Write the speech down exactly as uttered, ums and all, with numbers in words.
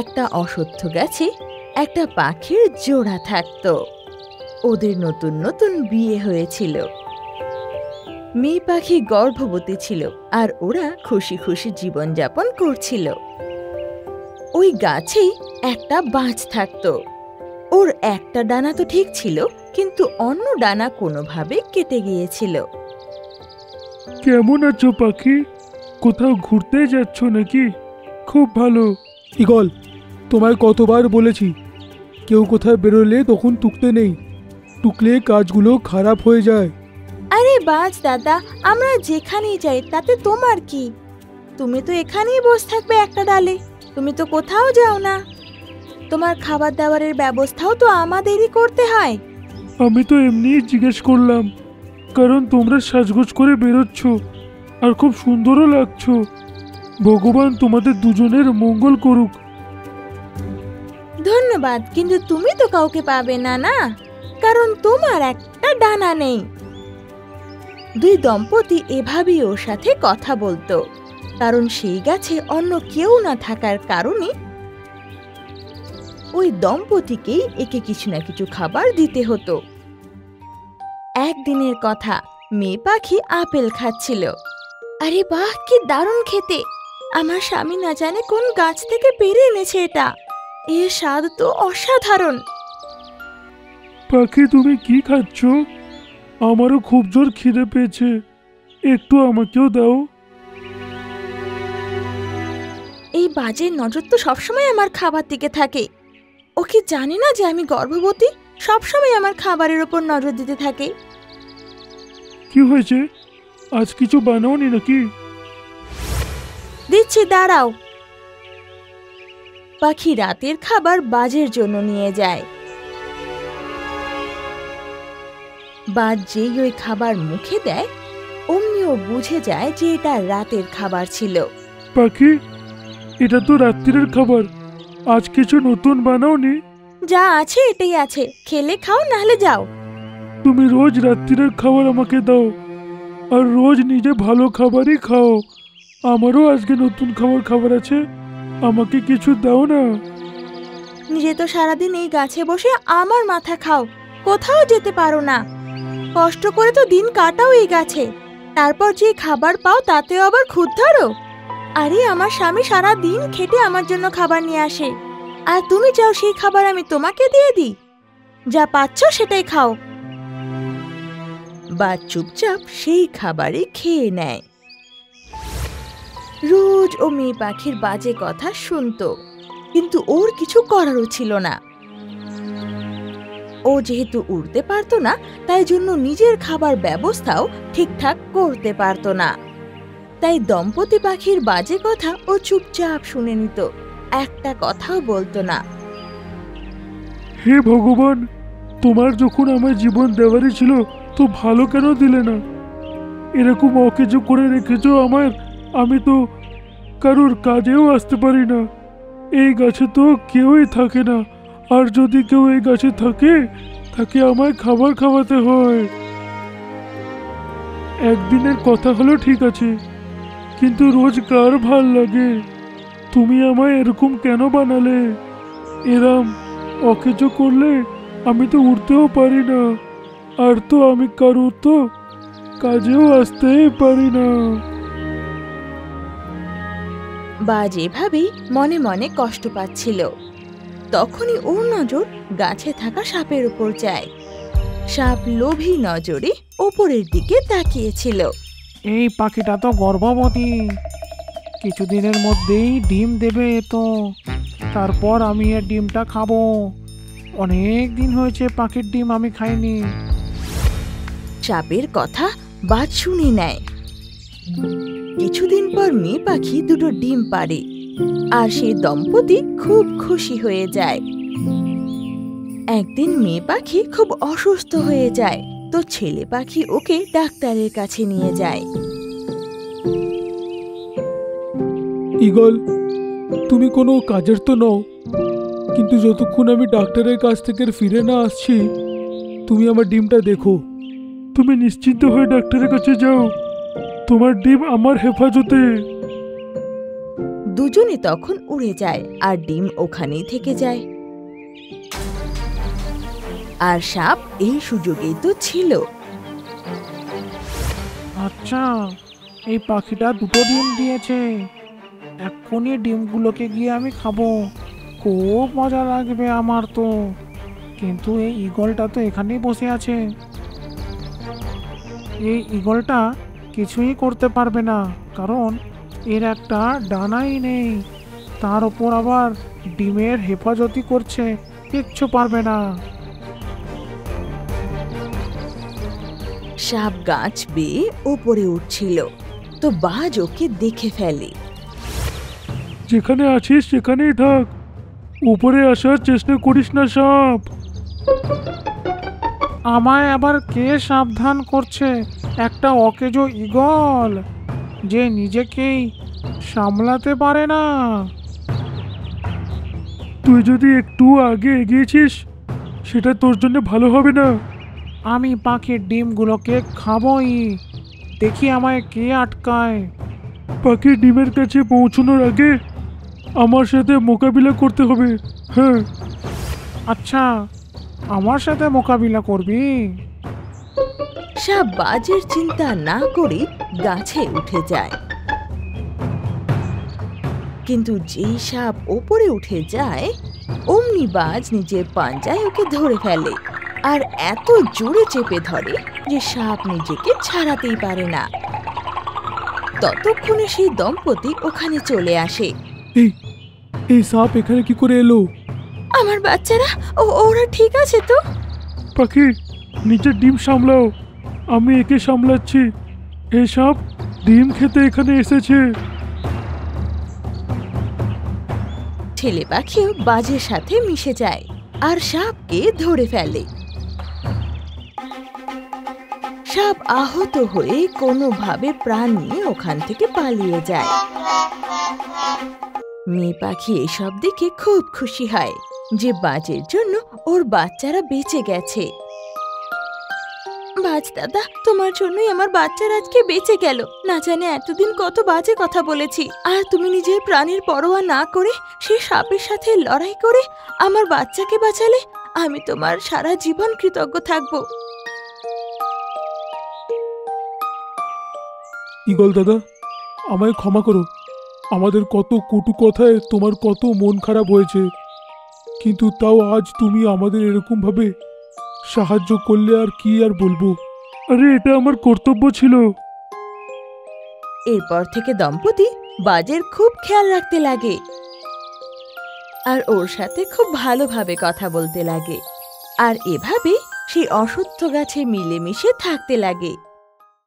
একটা অশ্বত্থ গাছে একটা পাখির জোড়া থাকত। ওদের নতুন নতুন বিয়ে হয়েছিল। মেয়ে পাখি গর্ভবতী ছিল আর ওরা খুশি খুশি জীবনযাপন করছিল। ওই গাছেই একটা বাজ থাকত। ওর একটা ডানা তো ঠিক ছিল, কিন্তু অন্য ডানা কোনোভাবে কেটে গিয়েছিল। কেমন আছো পাখি? কোথাও ঘুরতে যাচ্ছ নাকি? খুব ভালো। ঈগল, তোমায় কতবার বলেছি, কেউ কোথায় বেরোলে তখন টুকতে নেই, টুকলে কাজগুলো খারাপ হয়ে যায়। আরে বাজ দাদা, আমরা যেখানেই যাই তাতে তোমার কি? তুমি তো এখানেই বসে থাকবে একটা ডালে, তুমি তো কোথাও যাও না। তোমার খাবার দাবারের ব্যবস্থাও তো আমাদেরই করতে হয়। আমি তো এমনিই জিজ্ঞেস করলাম, কারণ তোমরা সাজগোজ করে বেরোচ্ছ আর খুব সুন্দরও লাগছো। ভগবান তোমাদের দুজনের মঙ্গল করুক। ধন্যবাদ, কিন্তু তুমি তো কাউকে পাবে না না, কারণ তোমার একটা ডানা নেই। দুই দম্পতি এভাবেই ওর সাথে কথা বলতো, কারণ সেই গাছে অন্য কেউ না থাকার কারণে ওই দম্পতিকেই একে কিছু না কিছু খাবার দিতে হতো। একদিনের কথা, মেয়ে পাখি আপেল খাচ্ছিল। আরে বাহ, কি দারুণ খেতে! আমার স্বামী না জানে কোন গাছ থেকে পেরে এনেছে এটা, এর স্বাদ তো অসাধারণ। পাখি, তুমি কি খাচ্ছ? আমারও খুব জোর খিদে পেয়েছে, একটু আমাকেও দাও। এই বাজের নজর তো সবসময় আমার খাবার দিকে থাকে। ও কি জানে না যে আমি গর্ভবতী? সবসময় আমার খাবারের উপর নজর দিতে থাকে। কি হয়েছে, আজ কিছু বানাওনি নাকি? দিচ্ছি, দাঁড়াও। পাখি রাতের খাবার বাজের জন্য নিয়ে যায়। বাজ যেই ওই খাবার মুখে দেয়, অমনিও বুঝে যায় যে এটা রাতের খাবার ছিল। পাখি, এটা তো রাত্রির খাবার, আজ কিছু নতুন বানাওনি? যা আছে এটাই আছে, খেলে খাও নাহলে যাও। তুমি রোজ রাত্রির খাবার আমাকে দাও, আর রোজ নিজে ভালো খাবারই খাও। আমারও আজকে নতুন খাবার খাবার আছে, আমাকে কিছু দাও না। নিজে তো সারাদিন এই গাছে বসে আমার মাথা খাও, কোথাও যেতে পারো না, কষ্ট করে তো দিন কাটাও এই গাছে, তারপর যে খাবার পাও তাতে আবার খুদ ধরো। আরে আমার স্বামী সারা দিন খেটে আমার জন্য খাবার নিয়ে আসে, আর তুমি চাও সেই খাবার আমি তোমাকে দিয়ে দিই? যা পাচ্ছ সেটাই খাও। বা চুপচাপ সেই খাবারই খেয়ে নেয়। রোজ ও মেয়ে পাখির বাজে কথা শুনত, কিন্তু ওর কিছু করারও ছিল না। ও যেহেতু উড়তে পারত না, তাই জন্য নিজের খাবার ব্যবস্থাও ঠিকঠাক করতে পারত না। তাই দম্পতি পাখির বাজে কথা ও চুপচাপ শুনে নিত, একটা কথাও বলতো না। হে ভগবান, তোমার যখন আমার জীবন দেওয়ারই ছিল তো ভালো কেন দিলে না? এরকম অকেজো করে রেখেছ আমার, আমি তো কারোর কাজেও আসতে পারি না। এই গাছে তো কেউই থাকে না, আর যদি কেউ এই গাছে থাকে তাকে আমায় খাবার খাওয়াতে হয়। একদিনের কথা হলো ঠিক আছে, কিন্তু রোজকার ভাল লাগে। তুমি আমায় এরকম কেন বানালে? এরম অকেজো করলে আমি তো উঠতেও পারি না, আর তো আমি কারোর তো কাজেও আসতেই পারি না। বাজ এভাবেই মনে মনে কষ্ট পাচ্ছিল। তখনই ওর নজর গাছে থাকা সাপের উপর যায়। সাপ লোভী নজরে ওপরের দিকে তাকিয়েছিল। এই পাখিটা তো গর্ভবতী, কিছুদিনের মধ্যেই ডিম দেবে, তো তারপর আমি এর ডিমটা খাবো। অনেক দিন হয়েছে পাখির ডিম আমি খাইনি। সাপের কথা বাজ শুনে নেয়। কিছুদিন পর মেয়ে পাখি দুটো ডিম পাড়ে, আর সেই দম্পতি খুব খুশি হয়ে যায়। একদিন মেয়ে পাখি খুব অসুস্থ হয়ে যায়, তো ছেলে পাখি ওকে ডাক্তারের কাছে নিয়ে যায়। ঈগল, তুমি কোনো কাজের তো নও, কিন্তু যতক্ষণ আমি ডাক্তারের কাছ থেকে ফিরে না আসছি তুমি আমার ডিমটা দেখো। তুমি নিশ্চিন্ত হয়ে ডাক্তারের কাছে যাও, তোমার ডিম আমার হেফাজতে। দুজনে তখন উড়ে যায় আর ডিম ওখানেই থেকে যায়। আর সাপ এই সুযোগেই তো ছিল। আচ্ছা, এই পাখিটা দুটো ডিম দিয়েছে, এখনই ডিমগুলোকে গিয়ে আমি খাবো, খুব মজা লাগবে আমার তো। কিন্তু এই ঈগলটা তো এখানেই বসে আছে, এই ঈগলটা কিছুই করতে পারবে না, কারণ এর একটা ডানাই নেই, তার ওপর আবার ডিমের হেফাজতি করছে, কিচ্ছু পারবে না। সাপ গাছ বেয়ে ওপরে উঠছিল, তো বাজ ওকে দেখে ফেলে। যেখানে আছিস সেখানেই থাক, উপরে আসার চেষ্টা করিস না সাপ। আমায় আবার কে সাবধান করছে? একটা অকেজো ঈগল যে নিজেকেই সামলাতে পারে না। তুই যদি একটু আগে এগিয়েছিস সেটা তোর জন্য ভালো হবে না। আমি পাখির ডিমগুলোকে খাবই, দেখি আমায় কে আটকায়। পাখির ডিমের কাছে পৌঁছানোর আগে আমার সাথে মোকাবিলা করতে হবে। হ্যাঁ, আচ্ছা, আমার সাথে মোকাবিলা করবি? সাপ বাজের চিন্তা না করে গাছে উঠে যায়, কিন্তু যেই সাপ ওপরে উঠে যায় অমনি বাজ নিজের পাঞ্জায় ওকে ধরে ফেলে, আর এত জোরে চেপে ধরে যে সাপ নিজেকে ছাড়াতেই পারে না। ততক্ষণে সেই দম্পতি ওখানে চলে আসে। এই এই সাপ এখানে কি করে এলো? আমার বাচ্চারা, ও ওরা ঠিক আছে তো? পাখি, নিজের ডিম সামলাও, আমি একে সামলাচ্ছি। এই সাপ ডিম খেতে এখানে এসেছে। ছেলে পাখিও বাজের সাথে মিশে যায় আর সাপকে ধরে ফেলে। সাপ আহত হয়ে কোনোভাবে প্রাণ নিয়ে ওখান থেকে পালিয়ে যায়। মেয়ে পাখি এসব দেখে খুব খুশি হয় যে বাজের জন্য ওর বাচ্চারা বেঁচে গেছে। বাজ দাদা, তোমার জন্যই আমার বাচ্চারা আজকে বেঁচে গেল। না জানে এতদিন কত বাজে কথা বলেছি, আর তুমি নিজের প্রাণের পরোয়া না করে সে সাপের সাথে লড়াই করে আমার বাচ্চাকে বাঁচালে। আমি তোমার সারা জীবন কৃতজ্ঞ থাকব। ঈগল দাদা, আমায় ক্ষমা করো, আমাদের কত কটু কথায় তোমার কত মন খারাপ হয়েছে, কিন্তু তাও আজ তুমি আমাদের এরকমভাবে সাহায্য করলে আর কি আর বলবো। আরে, এটা আমার কর্তব্য ছিল। এরপর থেকে দম্পতি বাজের খুব খেয়াল রাখতে লাগে আর ওর সাথে খুব ভালোভাবে কথা বলতে লাগে, আর এভাবে সেই অসুস্থ গাছে মিলেমিশে থাকতে লাগে।